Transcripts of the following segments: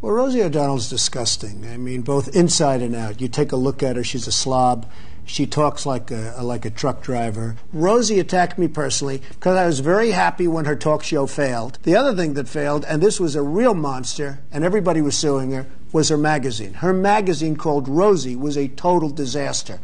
Well, Rosie O'Donnell's disgusting. I mean, both inside and out. You take a look at her, she's a slob. She talks like a truck driver. Rosie attacked me personally because I was very happy when her talk show failed. The other thing that failed, and this was a real monster, and everybody was suing her, was her magazine. Her magazine called Rosie was a total disaster.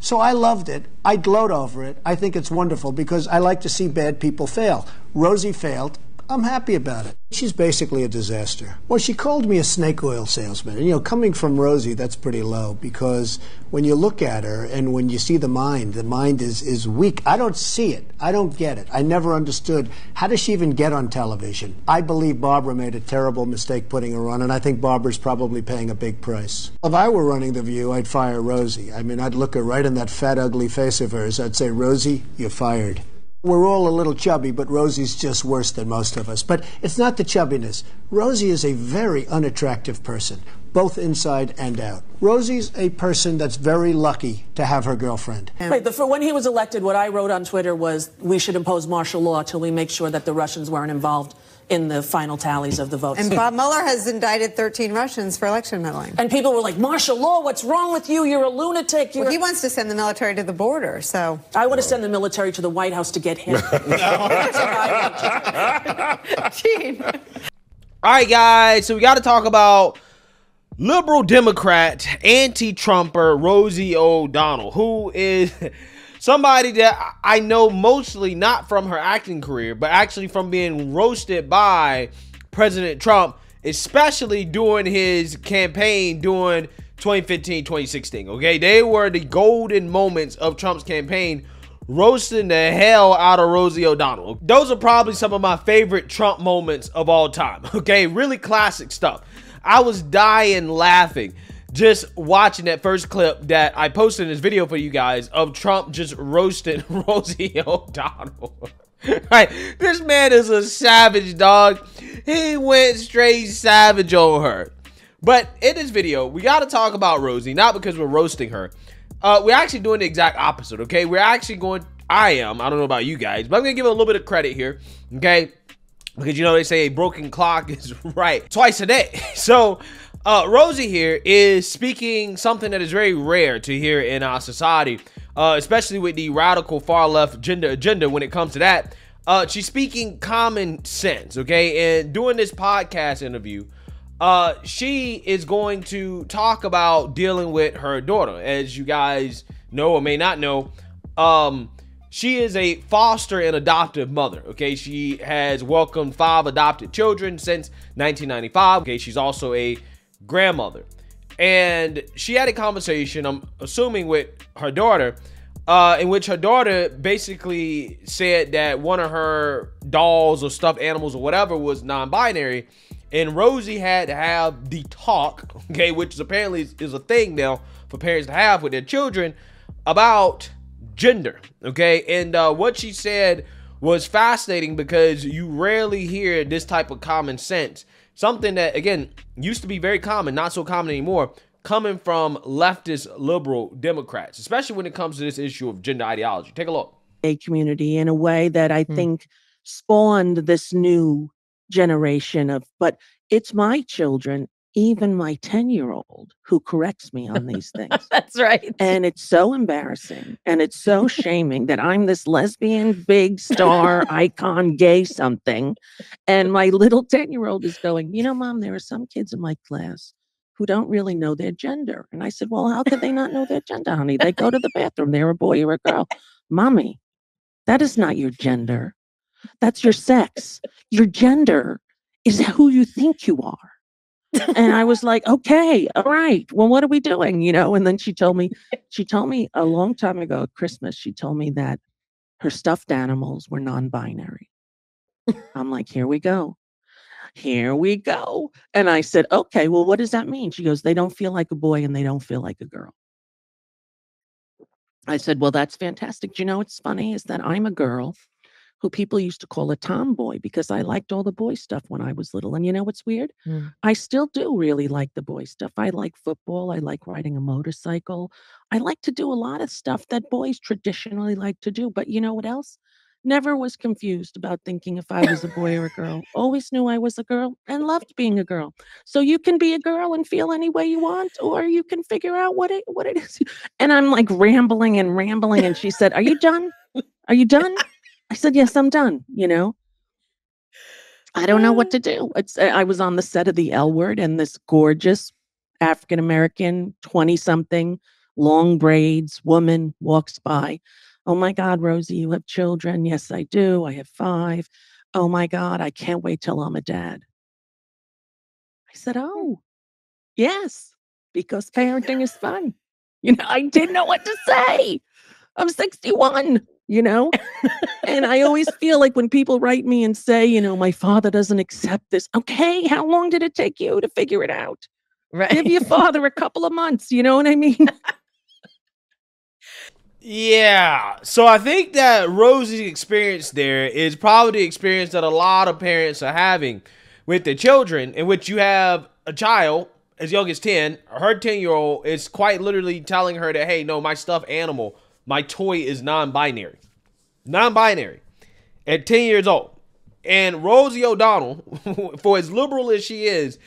So I loved it. I gloat over it. I think it's wonderful because I like to see bad people fail. Rosie failed. I'm happy about it. She's basically a disaster. Well, she called me a snake oil salesman. And, you know, coming from Rosie, that's pretty low because when you look at her and when you see the mind is weak. I don't see it. I don't get it. I never understood. How does she even get on television? I believe Barbara made a terrible mistake putting her on, and I think Barbara's probably paying a big price. If I were running The View, I'd fire Rosie. I mean, I'd look her right in that fat, ugly face of hers. I'd say, Rosie, you're fired. We're all a little chubby, but Rosie's just worse than most of us. But it's not the chubbiness. Rosie is a very unattractive person, both inside and out. Rosie's a person that's very lucky to have her girlfriend. Right, for when he was elected, what I wrote on Twitter was, we should impose martial law till we make sure that the Russians weren't involved in the final tallies of the votes. And Bob Mueller has indicted 13 Russians for election meddling. And people were like, martial law, what's wrong with you? You're a lunatic. Well, he wants to send the military to the border, so... I want to send the military to the White House to get him. Gene. All right, guys, so we got to talk about liberal Democrat, anti-Trumper Rosie O'Donnell, who is... somebody that I know mostly not from her acting career, but actually from being roasted by President Trump, especially during his campaign during 2015, 2016. Okay, they were the golden moments of Trump's campaign, roasting the hell out of Rosie O'Donnell. Those are probably some of my favorite Trump moments of all time. Okay, really classic stuff. I was dying laughing just watching that first clip that I posted in this video for you guys of Trump just roasting Rosie O'Donnell. Right, this man is a savage, dog. He went straight savage on her. But in this video, we got to talk about Rosie, not because we're roasting her. We're actually doing the exact opposite, okay? We're actually going, I don't know about you guys, but I'm going to give it a little bit of credit here, okay? Because, you know, they say a broken clock is right twice a day. So... Rosie here is speaking something that is very rare to hear in our society, especially with the radical far-left gender agenda when it comes to that. She's speaking common sense, okay? And doing this podcast interview, she is going to talk about dealing with her daughter. As you guys know or may not know, she is a foster and adoptive mother, okay? She has welcomed 5 adopted children since 1995, okay? She's also a grandmother, and she had a conversation, I'm assuming, with her daughter in which her daughter basically said that one of her dolls or stuffed animals or whatever was non-binary, and Rosie had to have the talk, okay, which apparently is a thing now for parents to have with their children about gender, okay? And what she said was fascinating because you rarely hear this type of common sense. Something that, again, used to be very common, not so common anymore, coming from leftist liberal Democrats, especially when it comes to this issue of gender ideology. Take a look. A community in a way that I think spawned this new generation of, but it's my children, even my 10-year-old, who corrects me on these things. That's right. And it's so embarrassing and it's so shaming that I'm this lesbian, big star, icon, gay something. And my little 10-year-old is going, you know, Mom, there are some kids in my class who don't really know their gender. And I said, well, how could they not know their gender, honey? They go to the bathroom. They're a boy or a girl. Mommy, that is not your gender. That's your sex. Your gender is who you think you are. And I was like, okay, all right, well, what are we doing? You know, and then she told me a long time ago at Christmas, she told me that her stuffed animals were non-binary. I'm like, here we go. Here we go. And I said, okay, well, what does that mean? She goes, they don't feel like a boy and they don't feel like a girl. I said, well, that's fantastic. Do you know what's funny is that I'm a girl who people used to call a tomboy because I liked all the boy stuff when I was little. And you know what's weird? I still do really like the boy stuff. I like football. I like riding a motorcycle. I like to do a lot of stuff that boys traditionally like to do. But you know what else? Never was confused about thinking if I was a boy or a girl. Always knew I was a girl and loved being a girl. So you can be a girl and feel any way you want, or you can figure out what it is. And I'm like rambling. And she said, "Are you done? Are you done?" I said, "Yes, I'm done." You know, I don't know what to do. I was on the set of The L Word, and this gorgeous African-American, 20-something, long braids woman walks by. "Oh my God, Rosie, you have children." "Yes, I do. I have 5. "Oh my God, I can't wait till I'm a dad." I said, "Oh, yes, because parenting is fun." You know, I didn't know what to say. I'm 61, you know, and I always feel like when people write me and say, you know, my father doesn't accept this. Okay, how long did it take you to figure it out? Right. Give your father a couple of months, you know what I mean? Yeah, so I think that Rosie's experience there is probably the experience that a lot of parents are having with their children, in which you have a child as young as 10, her 10-year-old is quite literally telling her that, hey, no, my stuffed animal, my toy is non-binary. Non-binary at 10 years old. And Rosie O'Donnell, for as liberal as she is,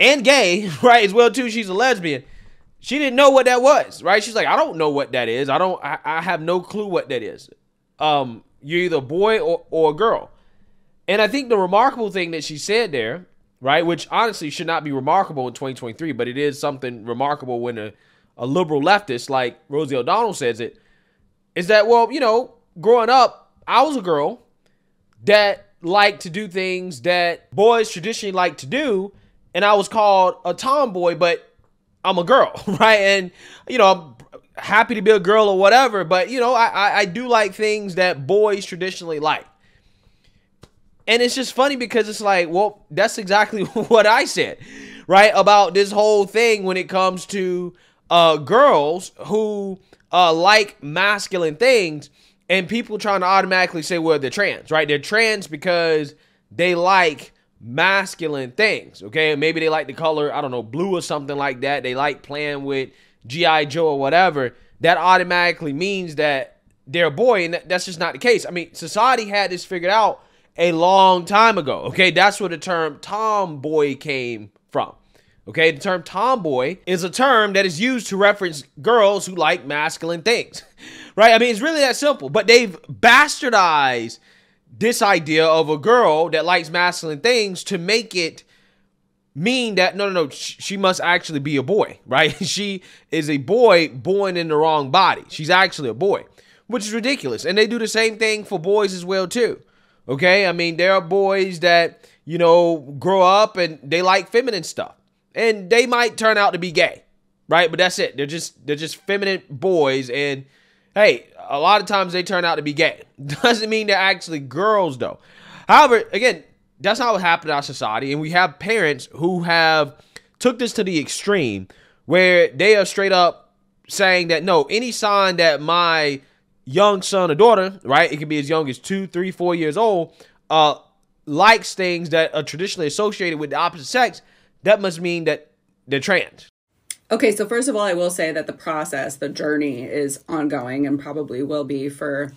and gay, right, as well, too, she's a lesbian. She didn't know what that was, right? She's like, I don't know what that is. I have no clue what that is. You're either a boy or a girl. And I think the remarkable thing that she said there, right, which honestly should not be remarkable in 2023, but it is something remarkable when a liberal leftist like Rosie O'Donnell says it, is that, well, you know, growing up, I was a girl that liked to do things that boys traditionally like to do, and I was called a tomboy, but I'm a girl, right? And, you know, I'm happy to be a girl or whatever, but, you know, I do like things that boys traditionally like. And it's just funny because it's like, well, that's exactly what I said, right? About this whole thing when it comes to girls who like masculine things, and people trying to automatically say, well, they're trans, right? They're trans because they like masculine things, okay? Maybe they like the color, I don't know, blue or something like that. They like playing with G.I. Joe or whatever. That automatically means that they're a boy, and that's just not the case. I mean, society had this figured out a long time ago, okay? That's where the term tomboy came from, okay? The term tomboy is a term that is used to reference girls who like masculine things, right? I mean, it's really that simple, but they've bastardized this idea of a girl that likes masculine things to make it mean that, no, she must actually be a boy, right? She is a boy born in the wrong body. She's actually a boy, which is ridiculous. And they do the same thing for boys as well, too, okay? I mean, there are boys that, you know, grow up and they like feminine stuff. And they might turn out to be gay, right? But that's it. They're just feminine boys, and hey, a lot of times they turn out to be gay. Doesn't mean they're actually girls, though. However, again, that's not what happened in our society. And we have parents who have took this to the extreme where they are straight up saying that, no, any sign that my young son or daughter, right, it could be as young as 2, 3, 4 years old, likes things that are traditionally associated with the opposite sex, that must mean that they're trans. Okay, so first of all, I will say that the process, the journey is ongoing and probably will be for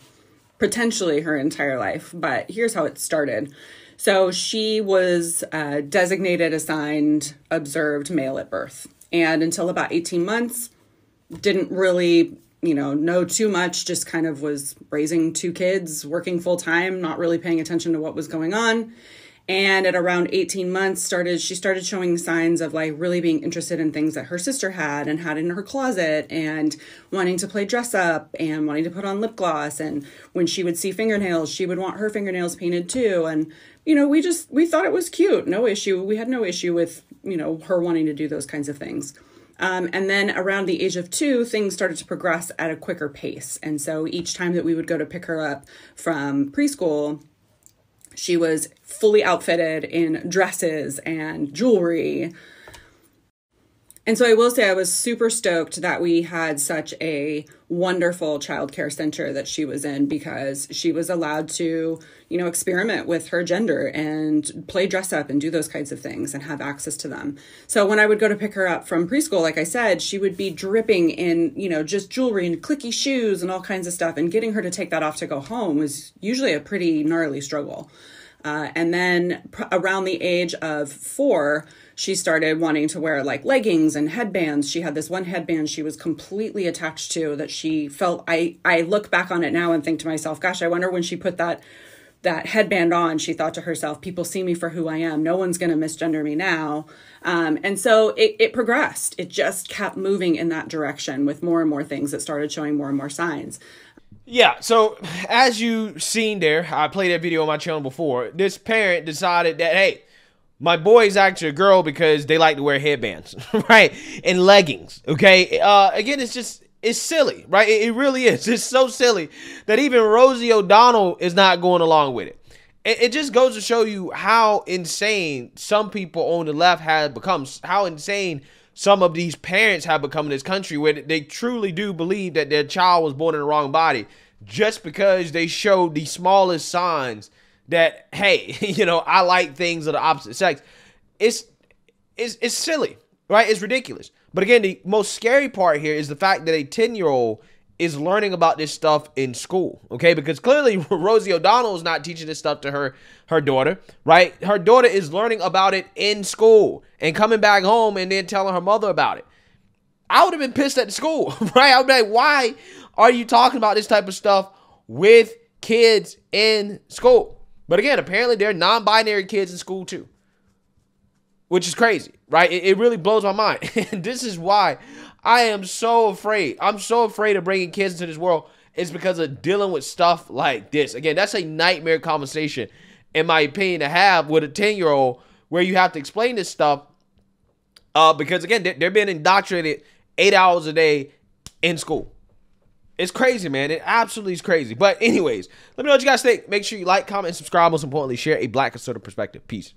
potentially her entire life. But here's how it started. So she was designated, assigned, observed male at birth. And until about 18 months, didn't really, you know too much, just kind of was raising 2 kids, working full time, not really paying attention to what was going on. And at around 18 months, she started showing signs of like really being interested in things that her sister had and had in her closet, and wanting to play dress up and wanting to put on lip gloss. And when she would see fingernails, she would want her fingernails painted too. And, you know, we thought it was cute. No issue. We had no issue with, you know, her wanting to do those kinds of things. And then around the age of 2, things started to progress at a quicker pace. And so each time that we would go to pick her up from preschool, she was fully outfitted in dresses and jewelry. And so I will say I was super stoked that we had such a wonderful childcare center that she was in, because she was allowed to, you know, experiment with her gender and play dress up and do those kinds of things and have access to them. So when I would go to pick her up from preschool, like I said, she would be dripping in, you know, just jewelry and clicky shoes and all kinds of stuff. And getting her to take that off to go home was usually a pretty gnarly struggle. And then around the age of 4, she started wanting to wear like leggings and headbands. She had this one headband she was completely attached to that she felt, I look back on it now and think to myself, gosh, I wonder when she put that headband on, she thought to herself, people see me for who I am. No one's going to misgender me now. And so it progressed. It just kept moving in that direction with more and more things that started showing more and more signs. Yeah, so as you seen there, I played that video on my channel before. This parent decided that, hey, my boy is actually a girl because they like to wear headbands, right? And leggings, okay? Again, it's silly, right? It really is. It's so silly that even Rosie O'Donnell is not going along with it. It just goes to show you how insane some people on the left have become, how insane some of these parents have become in this country, where they truly do believe that their child was born in the wrong body just because they showed the smallest signs that, hey, you know, I like things of the opposite sex. It's silly, right? It's ridiculous. But again, the most scary part here is the fact that a 10-year-old is learning about this stuff in school, okay? Because clearly Rosie O'Donnell is not teaching this stuff to her daughter, right? Her daughter is learning about it in school and coming back home and then telling her mother about it. I would have been pissed at the school, right? I would be like, why are you talking about this type of stuff with kids in school? But again, apparently there are non-binary kids in school too, which is crazy, right? It really blows my mind. And this is why I am so afraid. I'm so afraid of bringing kids into this world. It's because of dealing with stuff like this. Again, that's a nightmare conversation, in my opinion, to have with a 10-year-old, where you have to explain this stuff because, again, they're being indoctrinated 8 hours a day in school. It's crazy, man. It absolutely is crazy. But anyways, let me know what you guys think. Make sure you like, comment, and subscribe. Most importantly, share a Black Conservative Perspective. Peace.